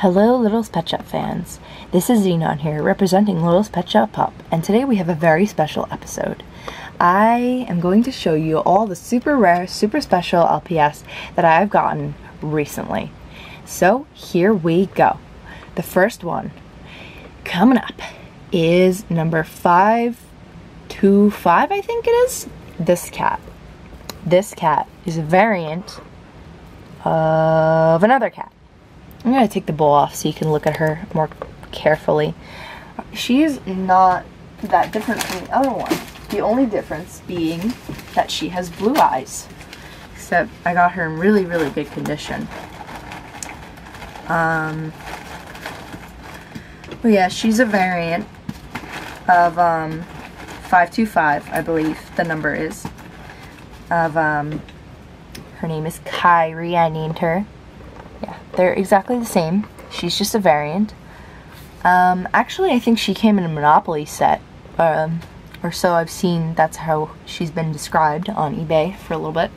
Hello Littlest Pet Shop fans, this is Xenon here representing Littlest Pet Shop Pup, and today we have a very special episode. I am going to show you all the super rare, super special LPS that I've gotten recently. So here we go. The first one coming up is number 525, I think it is, this cat. This cat is a variant of another cat. I'm going to take the bowl off so you can look at her more carefully. She's not that different from the other one. The only difference being that she has blue eyes. Except I got her in really, really good condition. But yeah, she's a variant of 525, I believe the number is. Of her name is Kyrie, I named her. Yeah, they're exactly the same. She's just a variant. Actually, I think she came in a Monopoly set, or so I've seen. That's how she's been described on eBay for a little bit.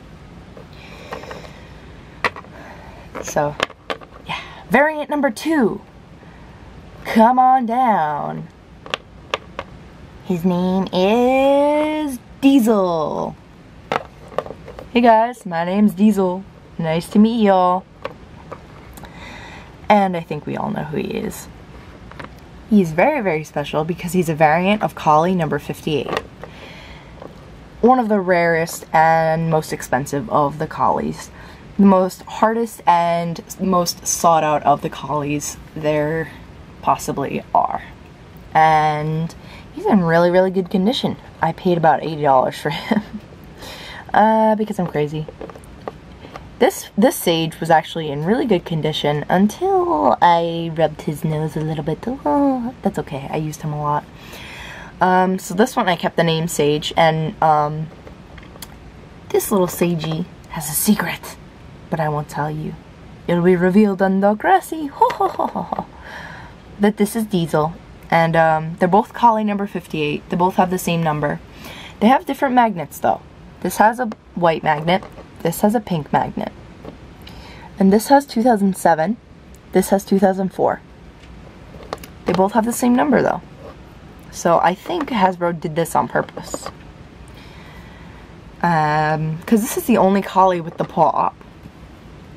So, yeah. Variant number 2. Come on down. His name is Diesel. Hey guys, my name's Diesel. Nice to meet y'all. And I think we all know who he is. He's very, very special because he's a variant of Collie number 58. One of the rarest and most expensive of the Collies. The most hardest and most sought out of the Collies there possibly are. And he's in really, really good condition. I paid about $80 for him because I'm crazy. This Sage was actually in really good condition until I rubbed his nose a little bit. Oh, that's okay, I used him a lot. So this one I kept the name Sage, and this little Sagey has a secret, but I won't tell you. It'll be revealed on the grassy. Ho, ho, ho, ho, ho. But this is Diesel, and they're both Collie number 58. They both have the same number. They have different magnets though. This has a white magnet. This has a pink magnet. And this has 2007. This has 2004. They both have the same number though. So I think Hasbro did this on purpose. Because this is the only Collie with the paw up.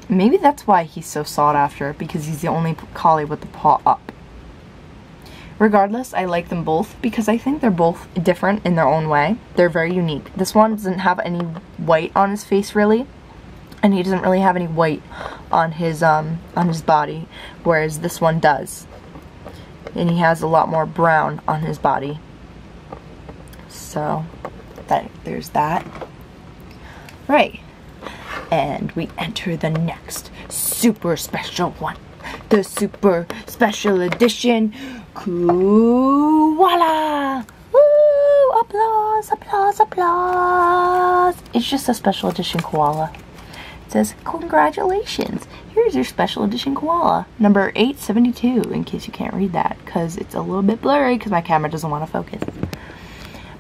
Maybe that's why he's so sought after, because he's the only Collie with the paw up. Regardless, I like them both because I think they're both different in their own way. They're very unique. This one doesn't have any white on his face really, and he doesn't really have any white on his body, whereas this one does. And he has a lot more brown on his body. So, there's that. Right. And we enter the next super special one. The super special edition Koala! Woo! Applause, applause, applause! It's just a special edition koala. It says, congratulations! Here's your special edition koala, number 872, in case you can't read that, because it's a little bit blurry, because my camera doesn't want to focus.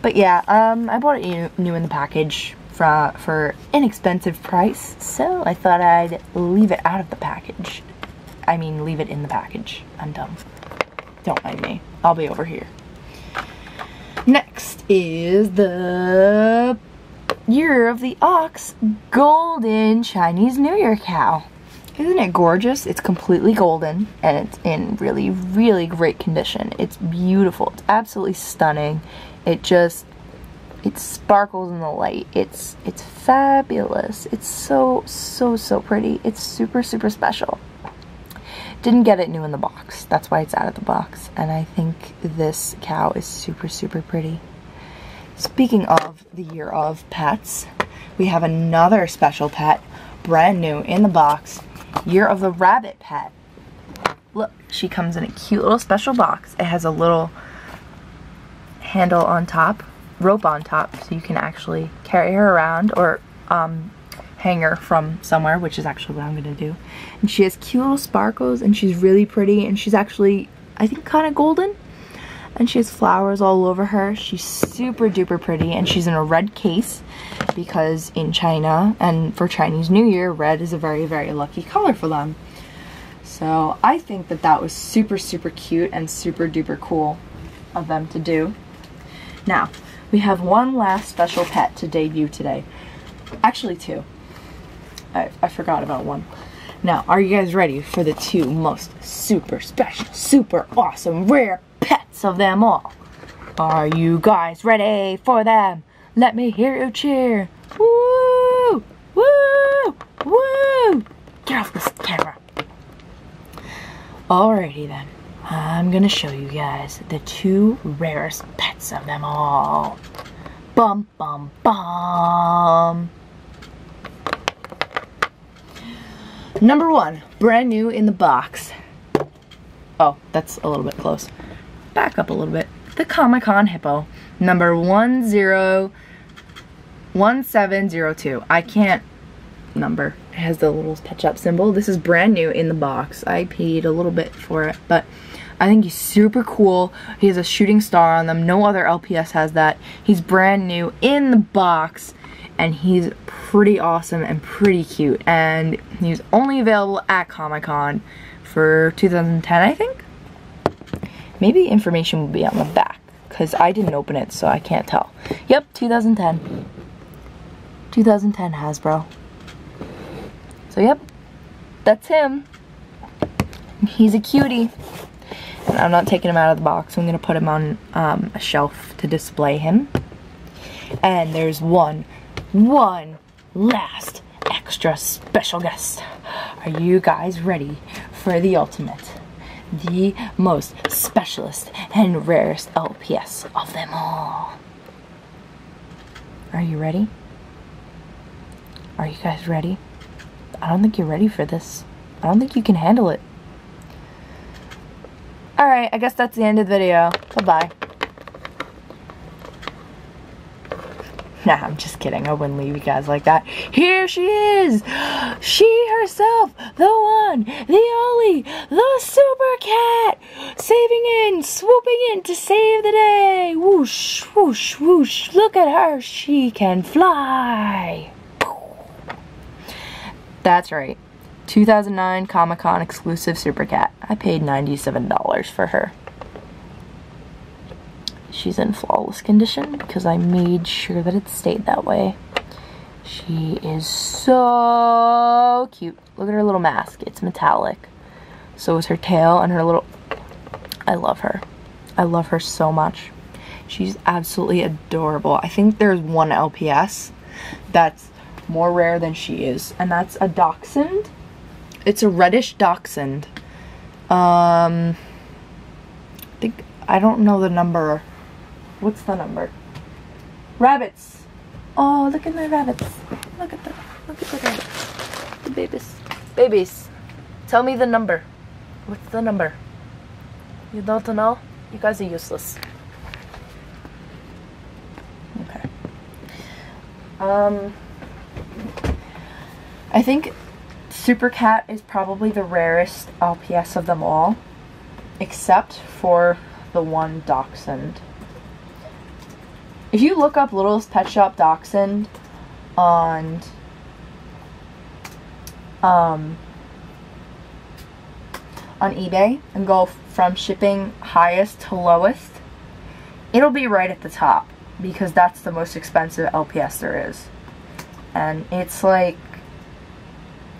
But yeah, I bought it new in the package for inexpensive price, so I thought I'd leave it out of the package. I mean, leave it in the package. I'm dumb. Don't mind me. I'll be over here. Next is the Year of the Ox Golden Chinese New Year cow. Isn't it gorgeous? It's completely golden and it's in really, really great condition. It's beautiful. It's absolutely stunning. It sparkles in the light. It's fabulous. It's so, so, so pretty. It's super, super special. Didn't get it new in the box. That's why it's out of the box. And I think this cow is super, super pretty. Speaking of the year of pets, we have another special pet, brand new in the box, Year of the Rabbit Pet. Look, she comes in a cute little special box. It has a little handle on top, rope on top, so you can actually carry her around or hang her from somewhere, which is actually what I'm gonna do. And she has cute little sparkles, and she's really pretty, and she's actually, I think, kind of golden. And she has flowers all over her. She's super duper pretty, and she's in a red case because in China and for Chinese New Year, red is a very, very lucky color for them. So So I think that that was super, super cute and super duper cool of them to do. Now, we have one last special pet to debut today. Actually, two. I forgot about one. Now, are you guys ready for the two most super special, super awesome, rare pets of them all? Are you guys ready for them? Let me hear you cheer. Woo! Woo! Woo! Get off this camera. Alrighty then, I'm gonna show you guys the two rarest pets of them all. Bum bum bum! Number one, brand new in the box. Oh, that's a little bit close. Back up a little bit. The Comic-Con hippo, number 101702. I can't number. It has the little Pet Shop symbol. This is brand new in the box. I paid a little bit for it, but I think he's super cool. He has a shooting star on them. No other LPS has that. He's brand new in the box, and he's pretty awesome and pretty cute. And he's only available at Comic-Con for 2010, I think. Maybe the information will be on the back, because I didn't open it, so I can't tell. Yep, 2010. 2010 Hasbro. So yep, that's him. He's a cutie. And I'm not taking him out of the box. I'm going to put him on a shelf to display him. And there's one last extra special guest. Are you guys ready for the ultimate? The most specialist and rarest LPS of them all. Are you ready? Are you guys ready? I don't think you're ready for this. I don't think you can handle it. Alright, I guess that's the end of the video. Bye-bye. Nah, I'm just kidding. I wouldn't leave you guys like that. Here she is! She herself! The one! The only! The Super Cat! Saving in! Swooping in to save the day! Whoosh! Whoosh! Whoosh! Look at her! She can fly! That's right. 2009 Comic-Con exclusive Super Cat. I paid $97 for her. She's in flawless condition because I made sure that it stayed that way. She is so cute. Look at her little mask. It's metallic. So is her tail and her little... I love her. I love her so much. She's absolutely adorable. I think there's one LPS that's more rare than she is, and that's a dachshund. It's a reddish dachshund. I don't know the number. What's the number? Rabbits. Oh, look at my rabbits. Look at them. Look at the rabbits. The babies. Babies. Tell me the number. What's the number? You don't know? You guys are useless. Okay. I think Super Cat is probably the rarest LPS of them all, except for the one dachshund. If you look up Littlest Pet Shop dachshund on eBay and go from shipping highest to lowest, it'll be right at the top because that's the most expensive LPS there is. And it's like,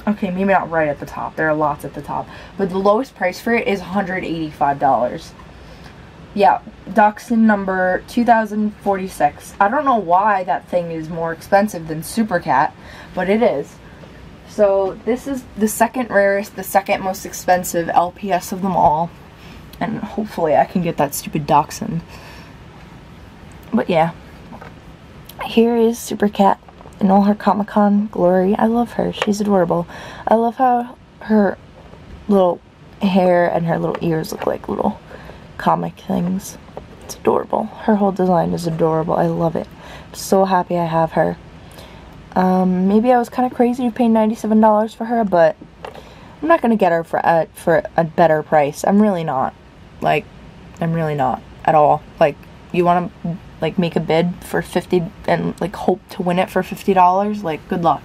okay, maybe not right at the top. There are lots at the top. But the lowest price for it is $185. Yeah, dachshund number 2046. I don't know why that thing is more expensive than Super Cat, but it is. So this is the second rarest, the second most expensive LPS of them all. And hopefully I can get that stupid dachshund. But yeah, here is Super Cat in all her Comic-Con glory. I love her. She's adorable. I love how her little hair and her little ears look like little comic things. It's adorable. Her whole design is adorable. I love it. I'm so happy I have her. Maybe I was kind of crazy to pay $97 for her, but I'm not going to get her for a better price. I'm really not. Like, I'm really not at all. Like, you want to... like make a bid for 50 and like hope to win it for $50, like good luck.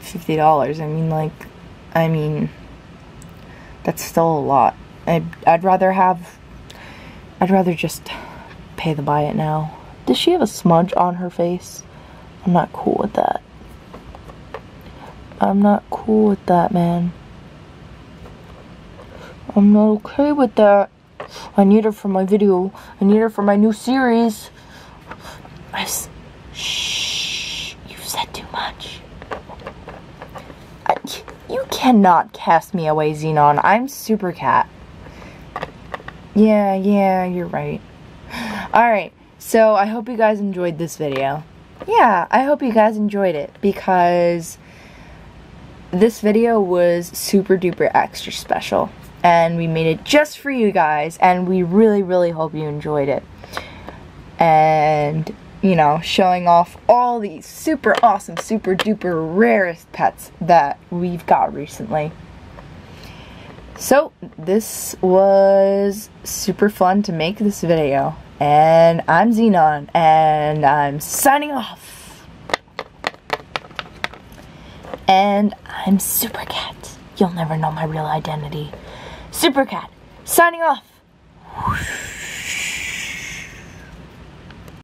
$50, I mean, like, I mean, that's still a lot. I'd rather just pay to buy it now. Does she have a smudge on her face? I'm not cool with that. I'm not cool with that, man. I'm not okay with that. I need her for my video. I need her for my new series. Shh, you've said too much. You cannot cast me away, Xenon. I'm Super Cat. Yeah, you're right. Alright, so I hope you guys enjoyed this video. Yeah, I hope you guys enjoyed it, because this video was super duper extra special. And we made it just for you guys, and we really, really hope you enjoyed it. And, you know, showing off all these super awesome, super duper rarest pets that we've got recently. So, this was super fun to make this video. And I'm Xenon, and I'm signing off. And I'm Super Cat. You'll never know my real identity. Super Cat, signing off.